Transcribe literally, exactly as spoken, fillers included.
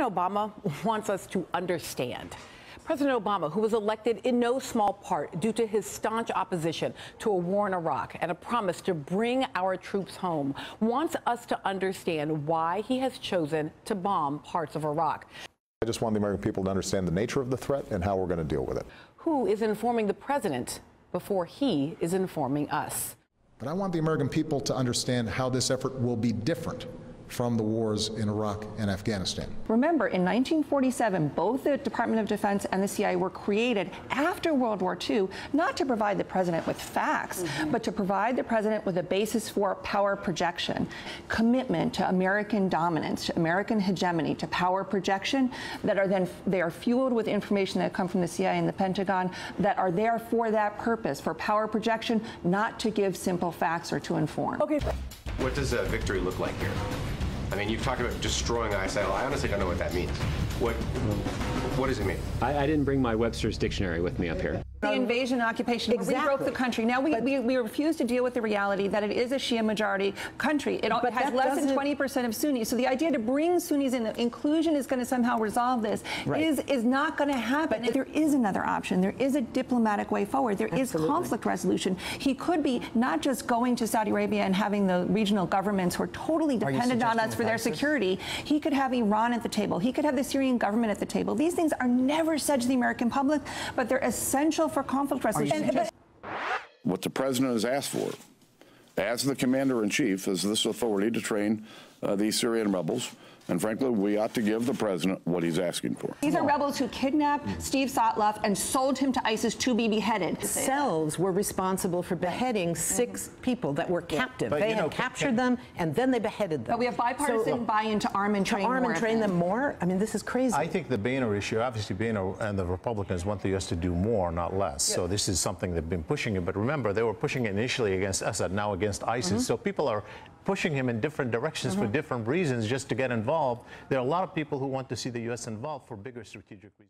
President Obama wants us to understand. President Obama, who was elected in no small part due to his staunch opposition to a war in Iraq and a promise to bring our troops home, wants us to understand why he has chosen to bomb parts of Iraq. I just want the American people to understand the nature of the threat and how we're going to deal with it. Who is informing the president before he is informing us? But I want the American people to understand how this effort will be different from the wars in Iraq and Afghanistan. Remember, in nineteen forty-seven, both the Department of Defense and the C I A were created after World War Two, not to provide the president with facts, mm-hmm. but to provide the president with a basis for power projection, commitment to American dominance, to American hegemony, to power projection, that are then, they are fueled with information that come from the C I A and the Pentagon, that are there for that purpose, for power projection, not to give simple facts or to inform. Okay. What does a victory look like here? I mean, you've talked about destroying I S I L. I honestly don't know what that means. What, what does it mean? I, I didn't bring my Webster's dictionary with me up here. The invasion, occupation, exactly. We broke the country. Now we, we, we refuse to deal with the reality that it is a Shia majority country. It but has less than twenty percent of Sunnis. So the idea to bring Sunnis in, that inclusion is going to somehow resolve this, right. is, is not going to happen. But there is another option. There is a diplomatic way forward. There Absolutely. Is conflict resolution. He could be not just going to Saudi Arabia and having the regional governments who are totally dependent on us for their security. He could have Iran at the table. He could have the Syrian government at the table. These things are never said to the American public, but they're essential for conflict resolution. What the president has asked for, as the commander-in-chief, is this authority to train uh, these Syrian rebels. And frankly, we ought to give the president what he's asking for. These are rebels who kidnapped Steve Sotloff and sold him to ISIS to be beheaded. Cells were responsible for beheading six mm-hmm. people that were captive. But they had know, captured them and then they beheaded them. But we have bipartisan so, uh, buy-in to arm and train, to arm more and train them. them more? I mean, this is crazy. I think the Boehner issue, obviously Boehner and the Republicans want the U S to do more, not less. Yep. So this is something they've been pushing it. But remember, they were pushing it initially against Assad, now against ISIS. Mm-hmm. So people are pushing him in different directions mm-hmm. for different reasons just to get involved. There are a lot of people who want to see the U S involved for bigger strategic reasons.